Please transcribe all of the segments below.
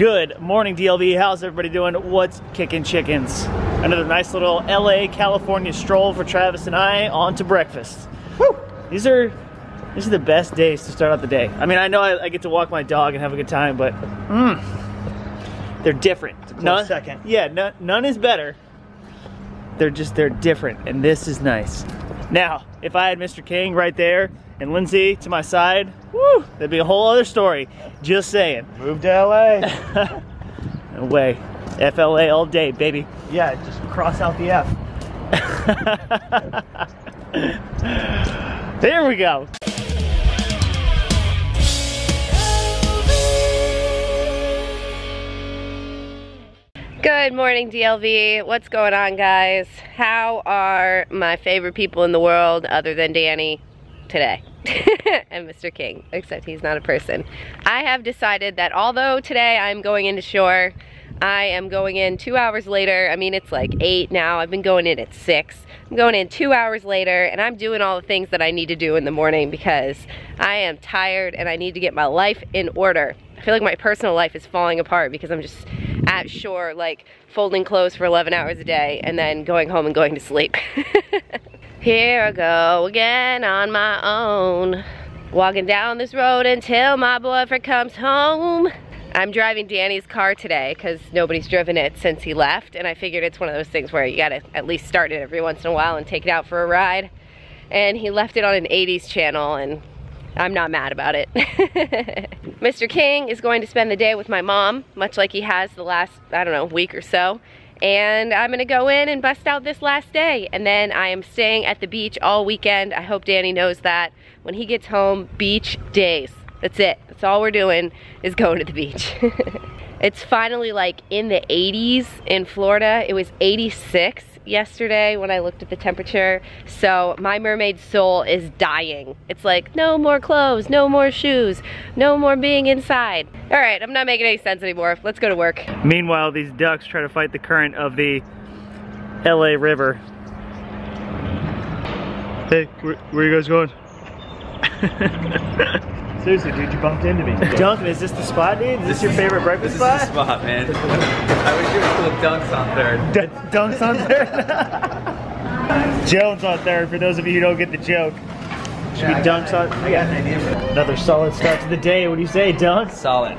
Good morning, DLV. How's everybody doing? What's kicking chickens? Another nice little LA, California stroll for Travis and I on to breakfast. Woo! These are the best days to start out the day. I mean, I know I get to walk my dog and have a good time, but they're different. It's a close second. Yeah, none is better. They're different, and this is nice. Now, if I had Mr. King right there and Lindsey to my side, woo, that'd be a whole other story. Just saying. Move to LA. No way. FLA all day, baby. Yeah, just cross out the F. There we go. Good morning, DLV. What's going on, guys? How are my favorite people in the world other than Danny today? And Mr. King, except he's not a person. I have decided that although today I'm going into shore, I am going in 2 hours later. I mean, it's like 8 now. I've been going in at 6. I'm going in 2 hours later, and I'm doing all the things that I need to do in the morning because I am tired and I need to get my life in order. I feel like my personal life is falling apart because I'm just at shore, like folding clothes for 11 hours a day and then going home and going to sleep. Here I go again on my own, walking down this road until my boyfriend comes home. I'm driving Danny's car today because nobody's driven it since he left, and I figured it's one of those things where you gotta at least start it every once in a while and take it out for a ride. And he left it on an 80s channel, and I'm not mad about it. Mr. King is going to spend the day with my mom, much like he has the last, I don't know, week or so. And I'm gonna go in and bust out this last day. And then I am staying at the beach all weekend. I hope Danny knows that. When he gets home, beach days. That's it. That's all we're doing is going to the beach. It's finally like in the 80s in Florida. It was 86. Yesterday when I looked at the temperature, so my mermaid soul is dying. It's like, no more clothes, no more shoes, no more being inside. All right, I'm not making any sense anymore. Let's go to work. Meanwhile, these ducks try to fight the current of the LA River. Hey, where are you guys going? Seriously, dude, you bumped into me. Duncan, is this the spot, dude? Is this your favorite breakfast spot? This is the spot, man. I wish you were still Dunks on Third. Dunks on Third? Jones on Third, for those of you who don't get the joke. Should be Dunks on... I got an idea. Another solid start to the day. What do you say, Dunk? Solid.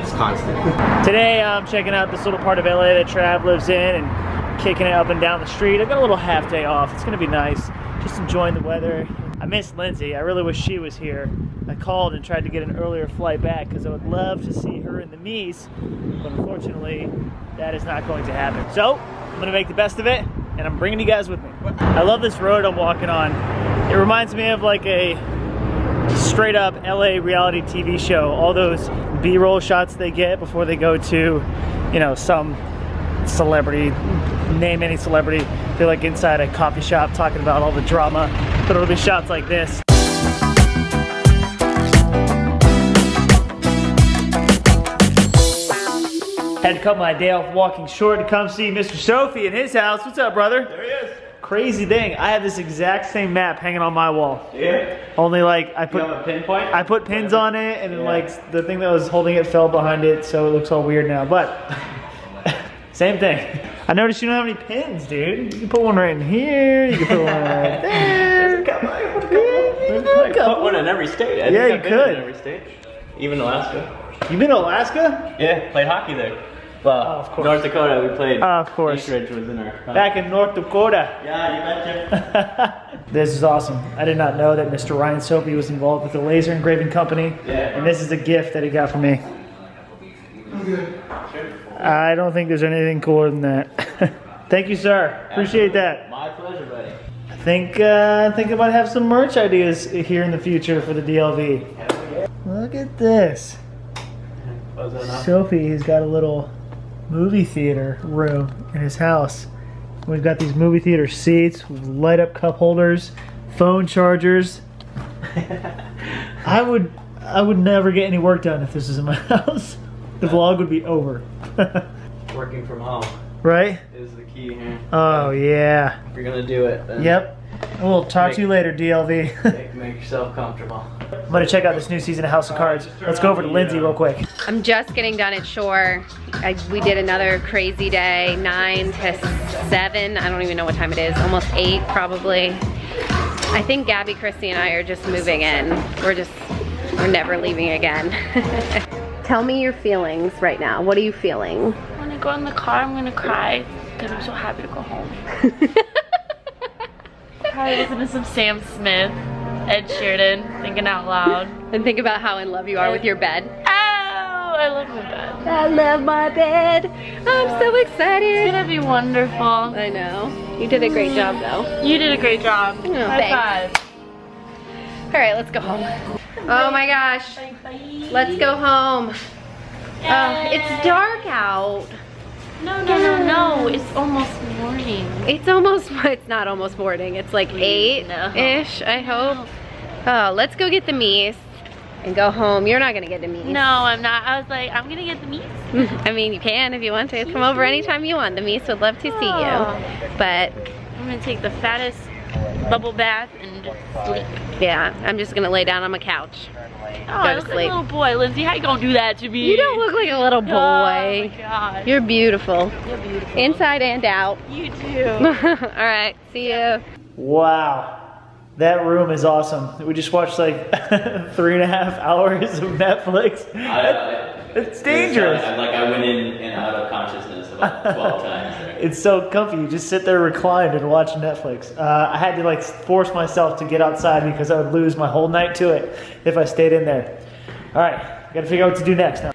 It's constant. Today, I'm checking out this little part of LA that Trav lives in and kicking it up and down the street. I've got a little half day off. It's going to be nice. Just enjoying the weather. I miss Lindsey. I really wish she was here. I called and tried to get an earlier flight back because I would love to see her and the Mies, but unfortunately, that is not going to happen. So, I'm gonna make the best of it, and I'm bringing you guys with me. I love this road I'm walking on. It reminds me of like a straight up LA reality TV show. All those B-roll shots they get before they go to, you know, some celebrity, name any celebrity. They're like inside a coffee shop talking about all the drama. But it'll be shots like this. Had to cut my day off walking shore to come see Mr. Sophie in his house. What's up, brother? There he is. Crazy thing, I have this exact same map hanging on my wall. Yeah. Only like I put a pinpoint. I put pins on it, and then like the thing that was holding it fell behind it, so it looks all weird now. But same thing. I noticed you don't have any pins, dude. You can put one right in here. You can put one right there. Put one in every state. I think I've been in every state, even Alaska. You've been to Alaska? Yeah, played hockey there. Well, oh, of course. North Dakota, we played. Of course. Eastridge was in our. Back in North Dakota. Yeah, you betcha. This is awesome. I did not know that Mr. Ryan Sophie was involved with the laser engraving company. Yeah. And this is a gift that he got for me. Okay. I don't think there's anything cooler than that. Thank you, sir. Appreciate that. My pleasure, buddy. I think I might have some merch ideas here in the future for the DLV. Yeah. Look at this. Sophie has got a little movie theater room in his house. We've got these movie theater seats, with light up cup holders, phone chargers. I would never get any work done if this was in my house. The vlog would be over. Working from home. Right? Is the key here. Oh, yeah. If you're going to do it, then... Yep. We'll talk to you later, DLV. Make yourself comfortable. I'm gonna check out this new season of House of Cards. Let's go over to Lindsey real quick. I'm just getting done at Shore. We did another crazy day, 9 to 7. I don't even know what time it is, almost 8 probably. I think Gabby, Christy, and I are just moving in. We're never leaving again. Tell me your feelings right now. What are you feeling? When I go in the car, I'm gonna cry because I'm so happy to go home. Probably listen to some Sam Smith, Ed Sheeran, thinking out loud. And think about how in love you are with your bed. Oh, I love my bed. I love my bed. I'm so excited. It's gonna be wonderful. I know. You did a great job though. You did a great job. Oh, thanks. High five. All right, let's go home. Oh my gosh. Bye -bye. Let's go home. It's dark out. No, no, no, no, it's almost morning. It's not almost morning. It's like 8-ish, I hope. Oh, let's go get the meat and go home. You're not gonna get the meat. No, I'm not. I was like, I'm gonna get the meat. I mean, you can if you want to. Come over anytime you want. The meat would love to see you. But I'm gonna take the fattest bubble bath and just sleep. Yeah, I'm just gonna lay down on my couch. Oh, I look like a little boy, Lindsey. How you gonna do that to me? You don't look like a little boy. Oh my God. You're beautiful. You're beautiful. Inside and out. You too. Alright, see you. Wow. That room is awesome. We just watched like 3.5 hours of Netflix. It's dangerous. I went in and out of consciousness about 12 times there. It's so comfy. You just sit there reclined and watch Netflix. I had to like force myself to get outside because I would lose my whole night to it if I stayed in there. All right, gotta figure out what to do next now.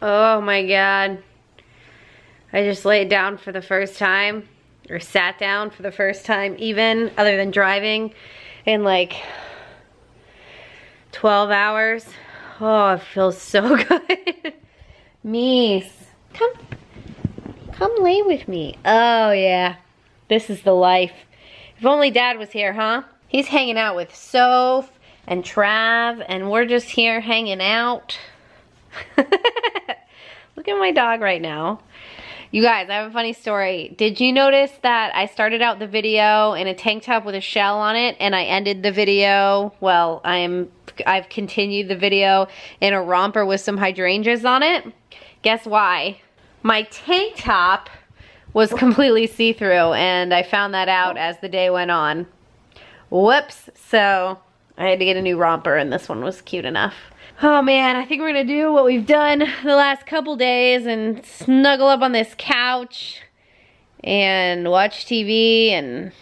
Oh my God. I just laid down for the first time. Or sat down for the first time even, other than driving, in like 12 hours. Oh, it feels so good. Mies, come lay with me. Oh yeah, this is the life. If only Dad was here, huh? He's hanging out with Soph and Trav, and we're just here hanging out. Look at my dog right now. You guys, I have a funny story. Did you notice that I started out the video in a tank top with a shell on it, and I ended the video, well, I've continued the video in a romper with some hydrangeas on it? Guess why? My tank top was completely see-through, and I found that out as the day went on. Whoops, so I had to get a new romper, and this one was cute enough. Oh man, I think we're gonna do what we've done the last couple days and snuggle up on this couch and watch TV and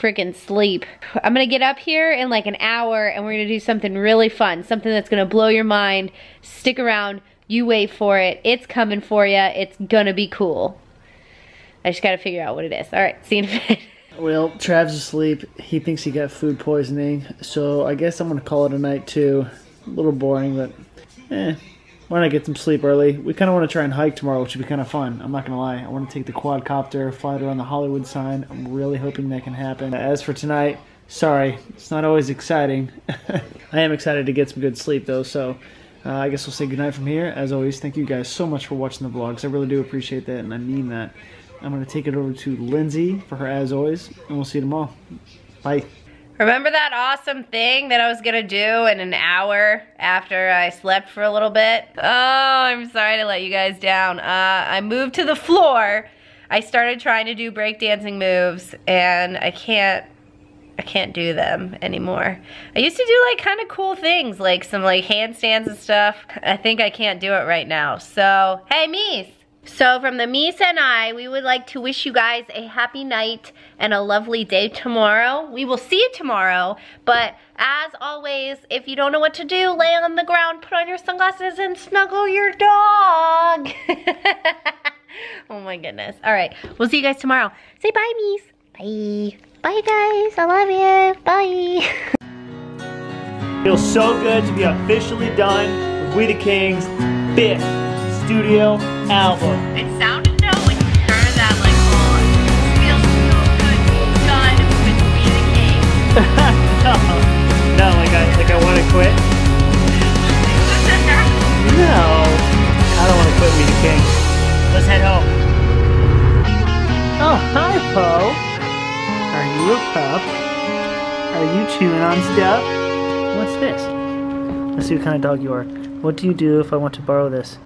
freaking sleep. I'm gonna get up here in like an hour and we're gonna do something really fun, something that's gonna blow your mind. Stick around, you wait for it. It's coming for you, it's gonna be cool. I just gotta figure out what it is. All right, see you in a bit. Well, Trav's asleep. He thinks he got food poisoning, so I guess I'm gonna call it a night too. A little boring, but why not get some sleep early? We kind of want to try and hike tomorrow, which would be kind of fun. I'm not gonna lie, I want to take the quadcopter, fly around the Hollywood sign. I'm really hoping that can happen. As for tonight, sorry, it's not always exciting. I am excited to get some good sleep though, so I guess we'll say goodnight from here. As always, thank you guys so much for watching the vlogs. I really do appreciate that, and I mean that. I'm gonna take it over to Lindsey for her as always, and we'll see you tomorrow. Bye. Remember that awesome thing that I was gonna do in an hour after I slept for a little bit? Oh, I'm sorry to let you guys down. I moved to the floor. I started trying to do breakdancing moves and I can't do them anymore. I used to do like kind of cool things, like some like handstands and stuff. I think I can't do it right now. So, hey Mies! So from the Mies and I, we would like to wish you guys a happy night and a lovely day tomorrow. We will see you tomorrow, but as always, if you don't know what to do, lay on the ground, put on your sunglasses, and snuggle your dog. Oh my goodness. All right, we'll see you guys tomorrow. Say bye, Mies. Bye. Bye, guys. I love you. Bye. Feels so good to be officially done with We The Kings 5th. Studio album. It sounded no when you heard that like on. It feels so good to be done with We The Kings. No, like I wanna quit. No. I don't wanna quit We The Kings. Let's head home. Oh hi Poe. Are you a pup? Are you chewing on stuff? What's this? Let's see what kind of dog you are. What do you do if I want to borrow this?